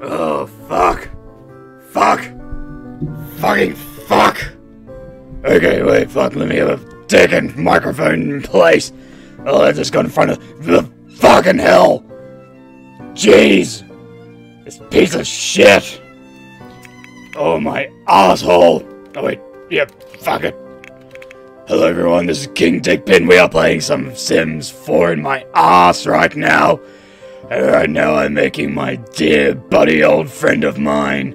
Oh, fuck. Fuck. Fucking fuck. Okay, wait, fuck, let me have a dick microphone in place. Oh, I just got in front of the fucking hell. Jeez. This piece of shit. Oh, my asshole. Oh, wait, yep, fuck it. Hello, everyone, this is King Dick Pin. We are playing some Sims 4 in my ass right now. And right now I'm making my dear buddy old friend of mine,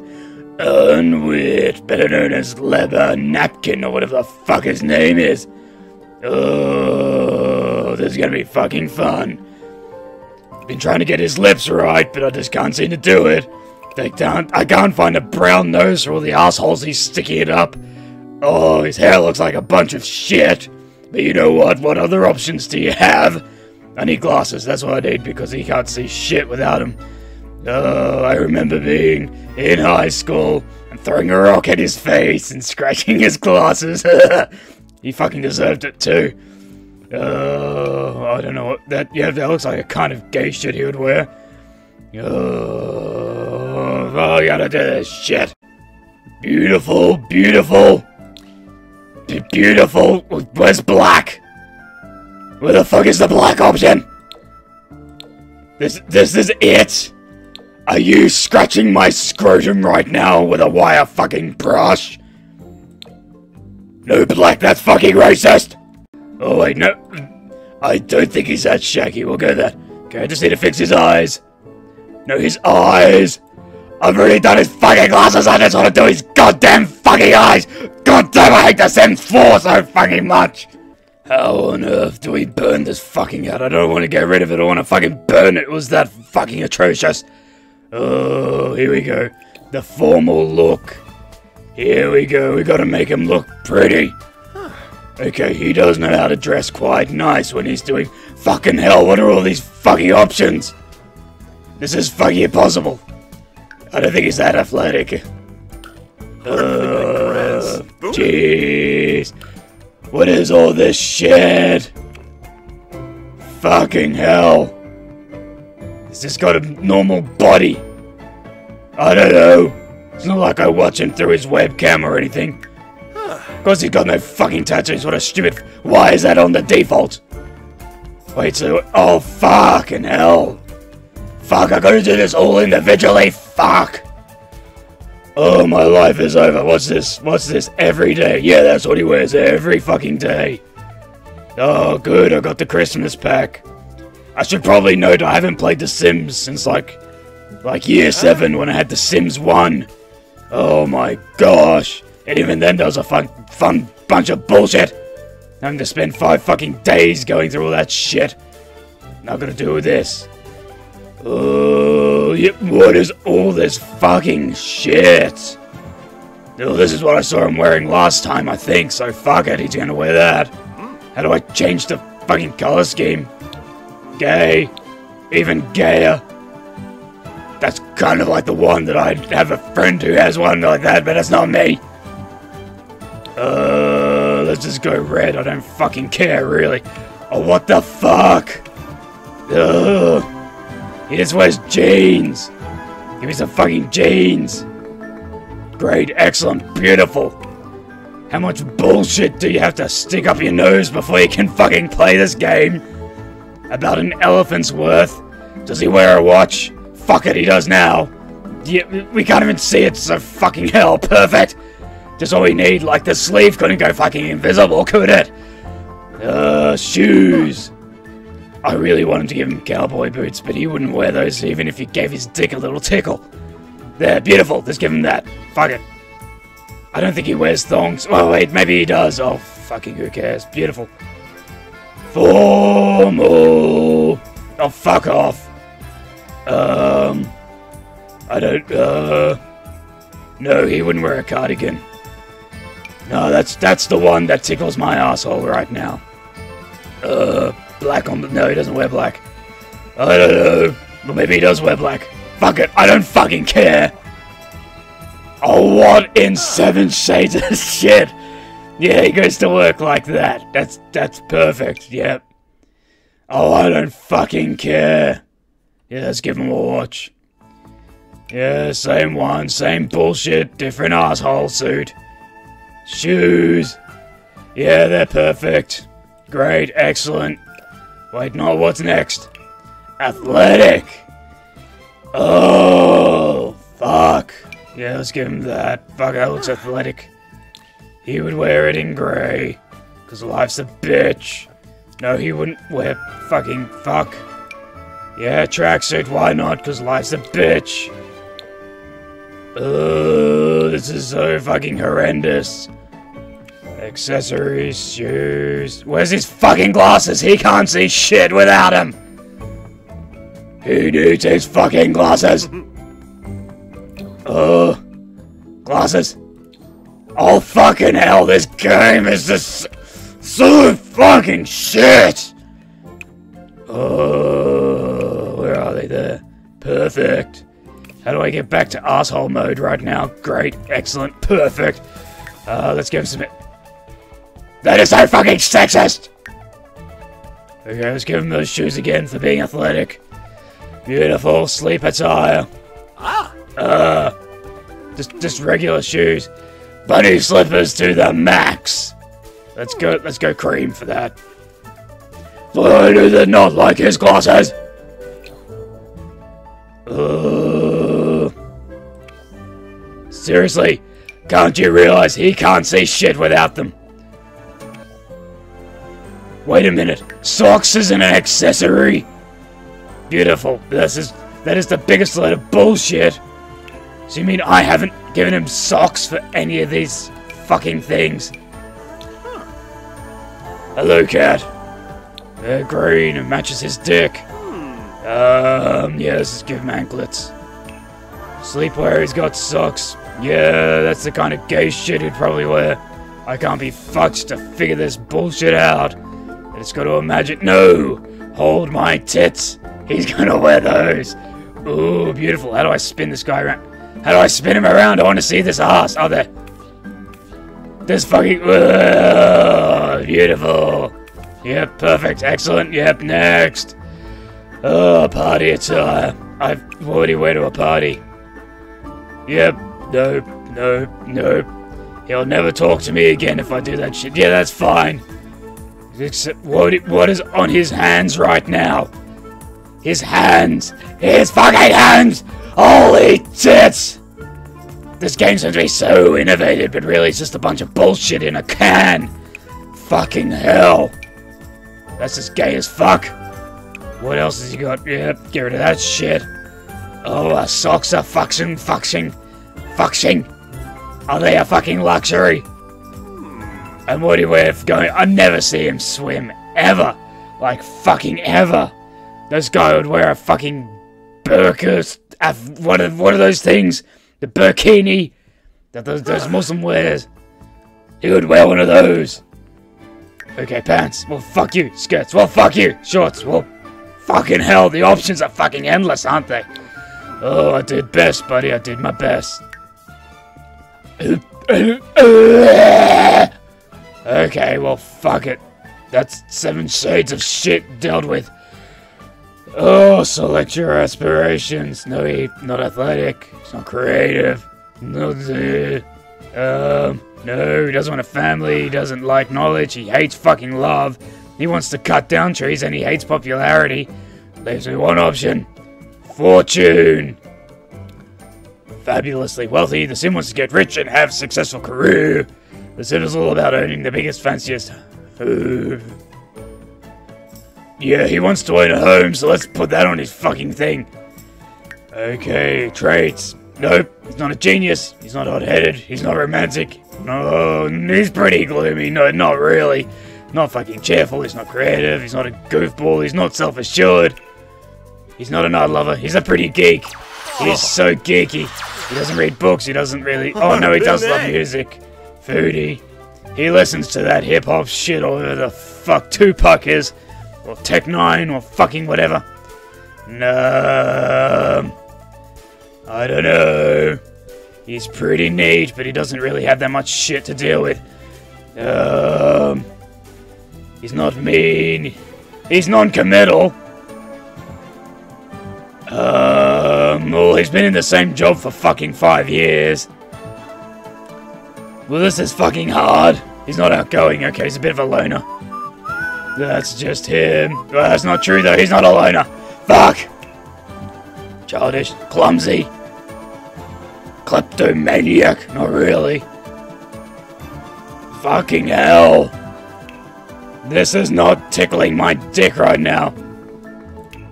Unwit, better known as Leba Napkin, or whatever the fuck his name is. Oh, this is gonna be fucking fun. I've been trying to get his lips right, but I just can't seem to do it. I can't find a brown nose for all the assholes he's sticking it up. Oh, his hair looks like a bunch of shit. But you know what? What other options do you have? I need glasses, that's what I need, because he can't see shit without them. Oh, I remember being in high school and throwing a rock at his face and scratching his glasses. He fucking deserved it too. Oh, I don't know what that... Yeah, that looks like a kind of gay shit he would wear. Oh, I gotta do this shit. Beautiful, beautiful. Beautiful. Where's black? Where the fuck is the black option? This is it? Are you scratching my scrotum right now with a wire fucking brush? No black, that's fucking racist! Oh wait, no. I don't think he's that shaggy, we'll go there. Okay, I just need to fix his eyes. No, his eyes! I've already done his fucking glasses, I just want to do his goddamn fucking eyes! Goddamn, I hate The Sims 4 so fucking much! How on earth do we burn this fucking hat? I don't want to get rid of it. I want to fucking burn it. It was that fucking atrocious. Oh, here we go. The formal look. Here we go. We gotta make him look pretty. Okay, he does know how to dress quite nice when he's doing fucking hell. What are all these fucking options? This is fucking impossible. I don't think he's that athletic. Jeez. What is all this shit? Fucking hell. Has this got a normal body? I don't know. It's not like I watch him through his webcam or anything. Of course he's got no fucking tattoos. What a stupid... Why is that on the default? Wait, so... Oh, fucking hell. Fuck, I gotta do this all individually. Fuck. Oh, my life is over. What's this? What's this? Every day. Yeah, that's what he wears every fucking day. Oh, good. I got the Christmas pack. I should probably note I haven't played The Sims since like year 7 when I had The Sims 1. Oh my gosh. And even then, that was a fun bunch of bullshit. Having to spend 5 fucking days going through all that shit. Not gonna do with this. Oh, yep, what is all this fucking shit? Oh, this is what I saw him wearing last time, I think, so fuck it, he's gonna wear that. How do I change the fucking color scheme? Gay. Even gayer. That's kind of like the one that I have a friend who has one like that, but that's not me. Let's just go red, I don't fucking care, really. Oh, what the fuck? Ugh. He just wears jeans. Give me some fucking jeans. Great, excellent, beautiful. How much bullshit do you have to stick up your nose before you can fucking play this game? About an elephant's worth. Does he wear a watch? Fuck it, he does now. Yeah, we can't even see it, so fucking hell, perfect. Just all we need, like the sleeve couldn't go fucking invisible, could it? Shoes. I really wanted to give him cowboy boots, but he wouldn't wear those even if you gave his dick a little tickle. There, beautiful. Just give him that. Fuck it. I don't think he wears thongs. Oh, wait, maybe he does. Oh, fucking who cares. Beautiful. Formal. Oh, fuck off. I don't, no, he wouldn't wear a cardigan. No, that's the one that tickles my asshole right now. Black on the... No, he doesn't wear black. I don't know. But maybe he does wear black. Fuck it. I don't fucking care. Oh, what in 7 shades of shit? Yeah, he goes to work like that. That's perfect. Yep. Oh, I don't fucking care. Yeah, let's give him a watch. Yeah, same one, same bullshit, different asshole suit. Shoes. Yeah, they're perfect. Great, excellent. Wait, no, what's next? Athletic! Oh, fuck. Yeah, let's give him that. Fuck, that looks athletic. He would wear it in grey, because life's a bitch. No, he wouldn't wear fucking fuck. Yeah, tracksuit, why not? Because life's a bitch. Ugh, this is so fucking horrendous. Accessories, shoes... Where's his fucking glasses? He can't see shit without him! He needs his fucking glasses! Glasses. Oh fucking hell, this game is just so fucking shit! Oh, where are they there? Perfect. How do I get back to asshole mode right now? Great, excellent, perfect. Let's give him some... That is so fucking sexist! Okay, let's give him those shoes again for being athletic. Beautiful, sleep attire. Just regular shoes. Bunny slippers to the max! Let's go cream for that. Why do they not like his glasses? Seriously, can't you realize he can't see shit without them? Wait a minute, socks is an accessory? Beautiful, that is the biggest load of bullshit. So you mean I haven't given him socks for any of these fucking things? Hello, cat. They're green and matches his dick. Yeah, let's just give him anklets. Sleepwear, he's got socks. Yeah, that's the kind of gay shit he'd probably wear. I can't be fucked to figure this bullshit out. I just gotta imagine. No! Hold my tits! He's gonna wear those! Ooh, beautiful. How do I spin this guy around? How do I spin him around? I want to see this ass. Oh, there. This fucking... Oh, beautiful. Yep, perfect. Excellent. Yep, next. Oh, party attire. What would he wear to a party? Yep. Nope. Nope. Nope. He'll never talk to me again if I do that shit. Yeah, that's fine. Except what is on his hands right now? His hands. His fucking hands! Holy tits! This game seems to be so innovative, but really it's just a bunch of bullshit in a can. Fucking hell. That's as gay as fuck. What else has he got? Yep, get rid of that shit. Oh, our socks are fucking. Are they a fucking luxury? And what do you wear for going? I never see him swim, ever. Like, fucking ever. This guy would wear a fucking burqa. What are those things? The burkini that those Muslim wears. He would wear one of those. Okay, pants. Well, fuck you. Skirts. Well, fuck you. Shorts. Well, fucking hell. The options are fucking endless, aren't they? Oh, I did best, buddy. I did my best. Okay, well, fuck it. That's 7 shades of shit dealt with. Oh, select your aspirations. No, he's not athletic. He's not creative. No, no, he doesn't want a family. He doesn't like knowledge. He hates fucking love. He wants to cut down trees and he hates popularity. Leaves me one option. Fortune. Fabulously wealthy, the Sim wants to get rich and have a successful career. The Sim is all about owning the biggest, fanciest... Yeah, he wants to own a home, so let's put that on his fucking thing. Okay, traits. Nope, he's not a genius. He's not hot-headed. He's not romantic. No, he's pretty gloomy. No, not really. Not fucking cheerful. He's not creative. He's not a goofball. He's not self-assured. He's not an art lover. He's a pretty geek. He's so geeky. He doesn't read books. He doesn't really... Oh, no, he does love music. Foodie. He listens to that hip-hop shit or whatever the fuck Tupac is. Or Tech 9, or fucking whatever. No, I don't know. He's pretty neat, but he doesn't really have that much shit to deal with. He's not mean. He's non-committal. Well, he's been in the same job for fucking 5 years. Well, this is fucking hard. He's not outgoing. Okay, he's a bit of a loner. That's just him. Well, that's not true, though. He's not a loner. Fuck! Childish. Clumsy. Kleptomaniac. Not really. Fucking hell. This is not tickling my dick right now.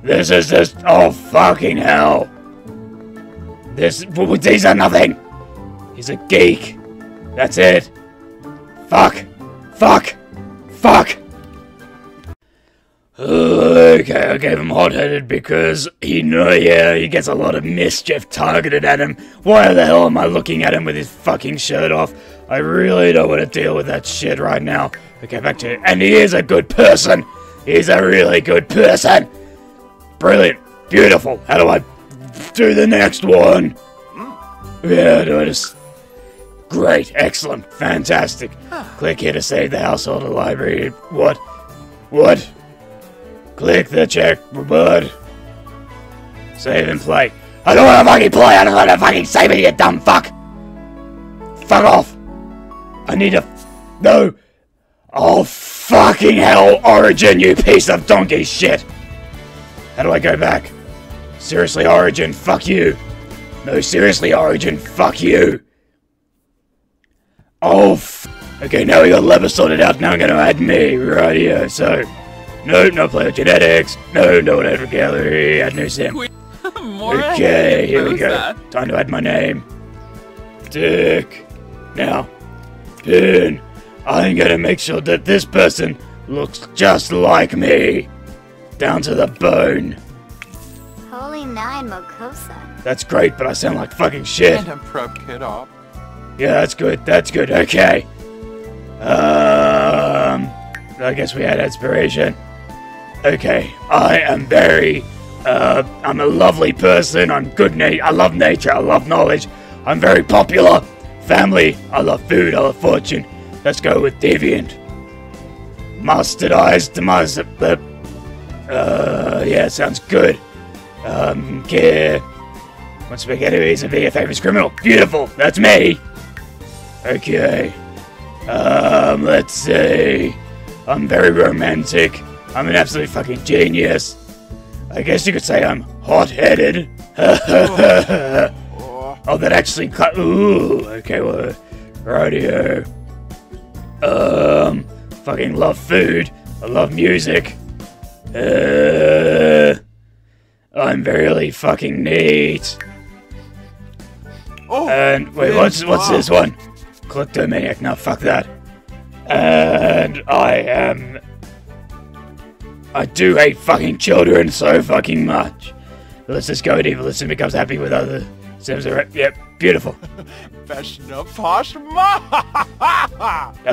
This is just... oh, fucking hell. These are nothing. He's a geek. That's it. Fuck. Fuck. Fuck. Okay, I gave him hot-headed because he gets a lot of mischief targeted at him. Why the hell am I looking at him with his fucking shirt off? I really don't want to deal with that shit right now. Okay, back to it. And he is a good person. He's a really good person. Brilliant. Beautiful. How do I do the next one? Yeah, do I just... great. Excellent. Fantastic. Click here to save the household or library. What? What? Click the checkboard. Save and play. I don't wanna fucking play, I don't wanna fucking save it, you dumb fuck! Fuck off! I need a... no! Oh, fucking hell, Origin, you piece of donkey shit! How do I go back? Seriously, Origin, fuck you! No, seriously, Origin, fuck you! Oh, okay, now we got Leba sorted out, now I'm gonna add me, rightio, so... no, no play with genetics. No, no one ever gallery. Add new sim. Okay, here we go. Time to add my name. Dick. Now. Pin. I'm gonna make sure that this person looks just like me. Down to the bone. Holy nine Mokosa. That's great, but I sound like fucking shit. And I'm prep kid up. Yeah, that's good. That's good. Okay. I guess we had inspiration. Okay, I am very, I'm a lovely person, I'm good I love nature, I love knowledge, I'm very popular, family, I love food, I love fortune. Let's go with deviant. Mustardized, yeah, sounds good. Care. Once spaghetti is a be a famous criminal. Beautiful, that's me! Okay. Let's see. I'm very romantic. I'm an absolute fucking genius. I guess you could say I'm hot-headed. Oh, that actually cut. Ooh, okay, well, radio. Fucking love food. I love music. I'm very fucking neat. Oh, and wait, what's this one? Kleptomaniac. No, fuck that. And I do hate fucking children so fucking much. Let's just go with evil. The Sim becomes happy with other Sims. Yep, beautiful. That's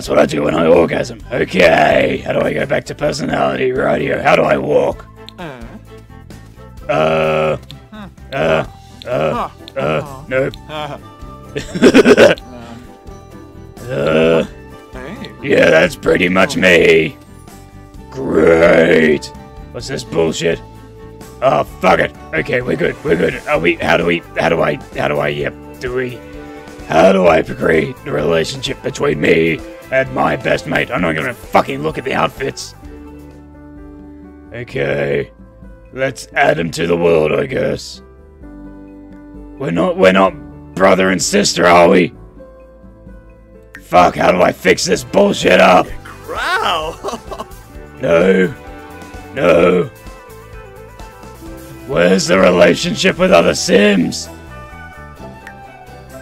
what I do when I orgasm. Okay, how do I go back to personality? Radio. How do I walk? Nope. Yeah, that's pretty much me. Great. What's this bullshit? Oh, fuck it. Okay, we're good. We're good. Are we? How do I create the relationship between me and my best mate? I'm not gonna fucking look at the outfits. Okay, let's add them to the world, I guess. We're not brother and sister, are we? Fuck, how do I fix this bullshit up? Crow. No. No. Where's the relationship with other Sims?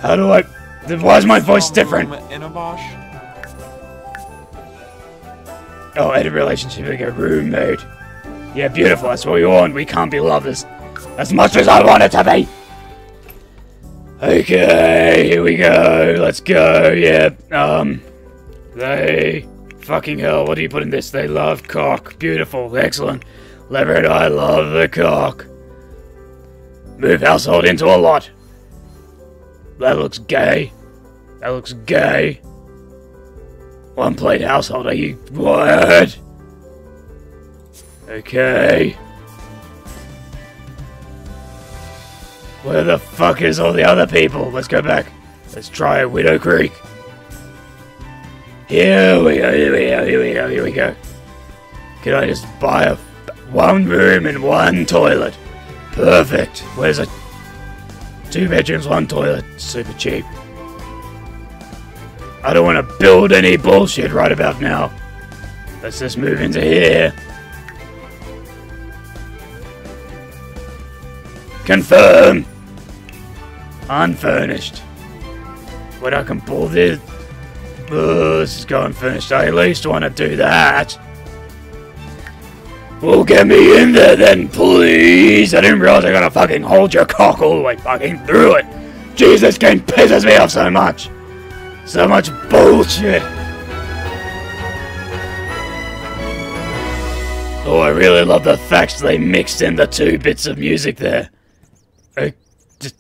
How do I... why's my voice different? Oh, edit relationship, like a roommate. Yeah, beautiful, that's what we want. We can't be lovers. As much as I want it to be! Okay, here we go, let's go, yeah, they, fucking hell, what do you put in this? They love cock, beautiful, excellent, Leba and I love the cock. Move household into a lot. That looks gay. That looks gay. One plate household, are you, what? Okay. Where the fuck is all the other people? Let's go back. Let's try Willow Creek. Here we go, here we go, here we go, here we go. Can I just buy a one room and one toilet? Perfect. Where's a 2 bedrooms, 1 toilet? Super cheap. I don't want to build any bullshit right about now. Let's just move into here. Confirm. Unfurnished. Wait, I can pull this. Oh, this is going furnished. I at least want to do that. Well, get me in there then, please. I didn't realize I gotta fucking hold your cock all the way fucking through it. Jesus, this game pisses me off so much. So much bullshit. Oh, I really love the fact they mixed in the 2 bits of music there. I just...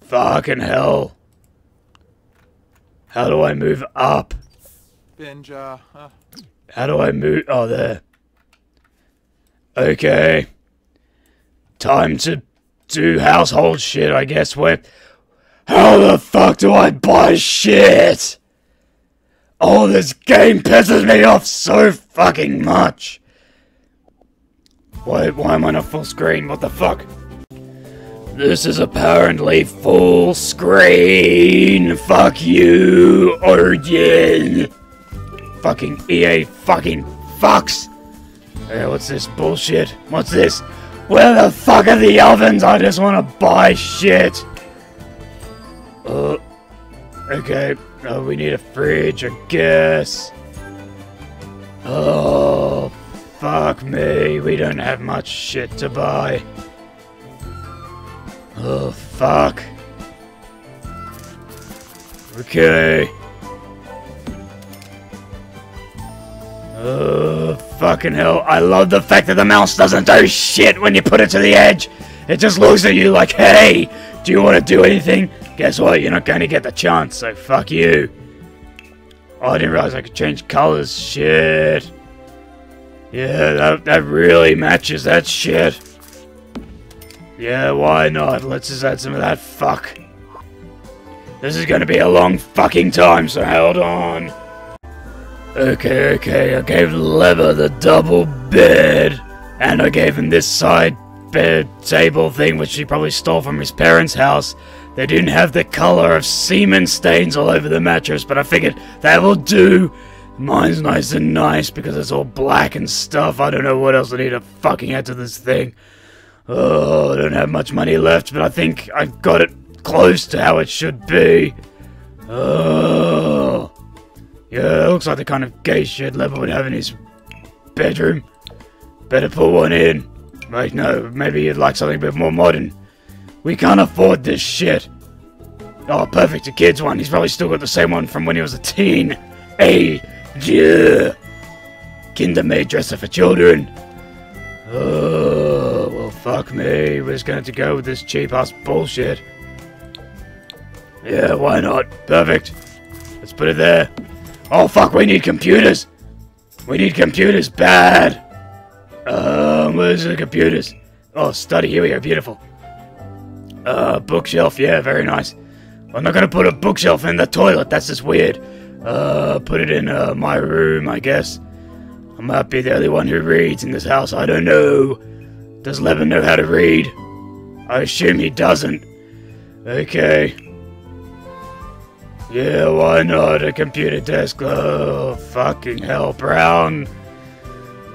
fucking hell. How do I move up? How do I move... oh, there. Okay. Time to do household shit, I guess. Where... how the fuck do I buy shit? Oh, this game pisses me off so fucking much. Why am I not full screen? What the fuck? This is apparently full screen. Fuck you, Origin. Fucking EA fucking fucks. Hey, what's this bullshit? What's this? Where the fuck are the ovens? I just want to buy shit. Okay. Oh, we need a fridge, I guess. Oh, fuck me. We don't have much shit to buy. Oh, fuck. Okay. Oh, fucking hell. I love the fact that the mouse doesn't do shit when you put it to the edge. It just looks at you like, hey, do you want to do anything? Guess what, you're not going to get the chance, so fuck you. Oh, I didn't realize I could change colors, shit. Yeah, that really matches that shit. Yeah, why not? Let's just add some of that fuck. This is going to be a long fucking time, so hold on. Okay, okay, I gave Leba the double bed. And I gave him this side bed table thing, which he probably stole from his parents' house. They didn't have the color of semen stains all over the mattress, but I figured that will do. Mine's nice and nice because it's all black and stuff. I don't know what else I need to fucking add to this thing. Oh, I don't have much money left, but I think I've got it close to how it should be. Oh. Yeah, it looks like the kind of gay shit Leba would have in his bedroom. Better put one in. Like, no, maybe you'd like something a bit more modern. We can't afford this shit. Oh, perfect, a kid's one. He's probably still got the same one from when he was a teen. Hey, yeah. Kinder-made dresser for children. Oh, well, fuck me. We're just going to go with this cheap-ass bullshit. Yeah, why not? Perfect. Let's put it there. Oh, fuck, we need computers. We need computers bad. Where's the computers? Oh, study. Here we go. Beautiful. Bookshelf, yeah, very nice. I'm not gonna put a bookshelf in the toilet, that's just weird. Put it in, my room, I guess. I might be the only one who reads in this house, I don't know. Does Leba know how to read? I assume he doesn't. Okay. Yeah, why not? A computer desk, oh, fucking hell, brown.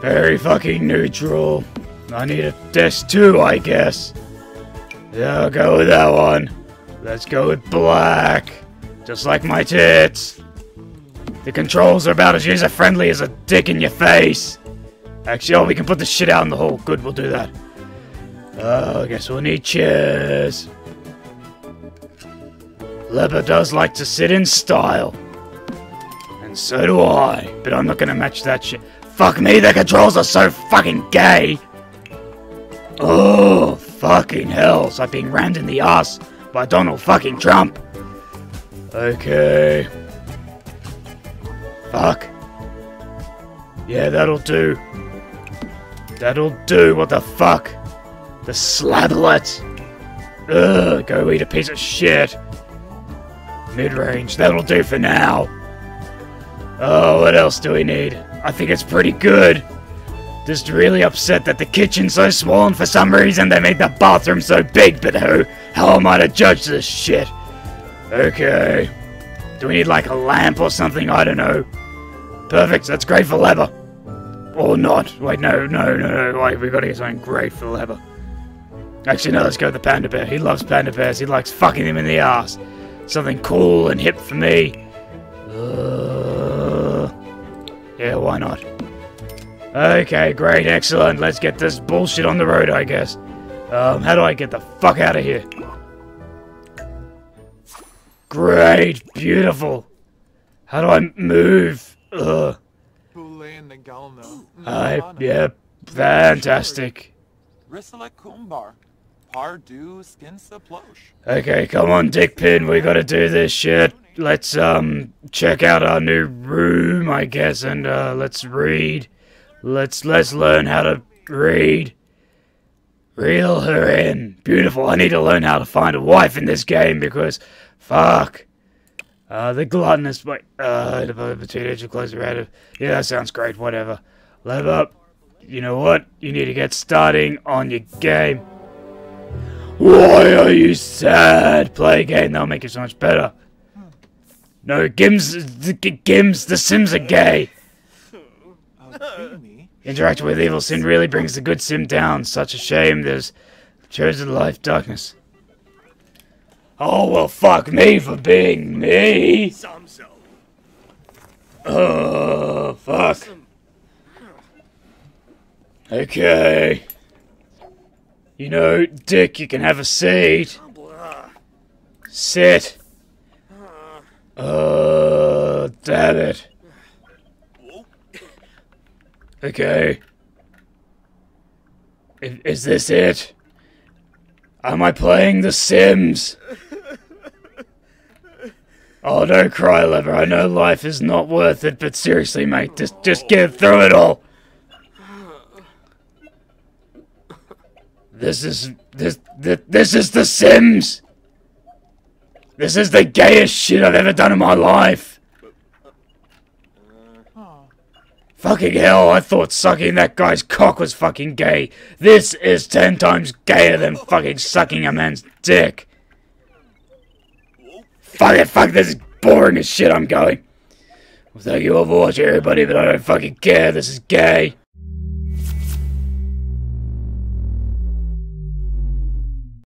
Very fucking neutral. I need a desk too, I guess. Yeah, I'll go with that one. Let's go with black. Just like my tits. The controls are about as user-friendly as a dick in your face. Actually, oh, we can put the shit out in the hall. Good, we'll do that. I guess we'll need chairs. Leba does like to sit in style. And so do I. But I'm not gonna match that shit. Fuck me, the controls are so fucking gay. Oh, fucking hell. It's like being rammed in the ass by Donald fucking Trump. Okay. Fuck. Yeah, that'll do. That'll do. What the fuck? The slablet. Ugh, go eat a piece of shit. Mid-range, that'll do for now. Oh, what else do we need? I think it's pretty good. Just really upset that the kitchen's so small and for some reason they made the bathroom so big, but how am I to judge this shit? Okay. Do we need like a lamp or something? I don't know. Perfect, that's great for Leba. Or not. Wait, no. Wait, we gotta get something great for Leba. Actually, no, let's go with the panda bear. He loves panda bears. He likes fucking them in the ass. Something cool and hip for me. Yeah, why not? Okay, great, excellent. Let's get this bullshit on the road, I guess. How do I get the fuck out of here? Great, beautiful. How do I move? Ugh. Yeah, fantastic. Okay, come on, Dick Pin, we gotta do this shit. Let's, check out our new room, I guess, and, let's read. Let's learn how to read. Reel her in. Beautiful, I need to learn how to find a wife in this game, because, fuck. The gluttonous, wait, the teenager clothes are out of, yeah, that sounds great, whatever. Level up. You know what? You need to get starting on your game. Why are you sad? Play a game, that'll make you so much better. No, the Sims are gay. Interacting with evil Sim really brings the good Sim down. Such a shame, there's chosen life darkness. Oh, well, fuck me for being me. Oh, fuck. Okay. You know, Dick, you can have a seat. Sit. Damn it. Okay. Is this it? Am I playing The Sims? Oh, don't cry, Leba. I know life is not worth it, but seriously, mate, just get through it all. This is The Sims! This is the gayest shit I've ever done in my life! Fucking hell, I thought sucking that guy's cock was fucking gay. This is 10 times gayer than fucking sucking a man's dick. Fuck it, fuck, this is boring as shit, I'm going. Well, thank you all for watching, everybody, but I don't fucking care, this is gay.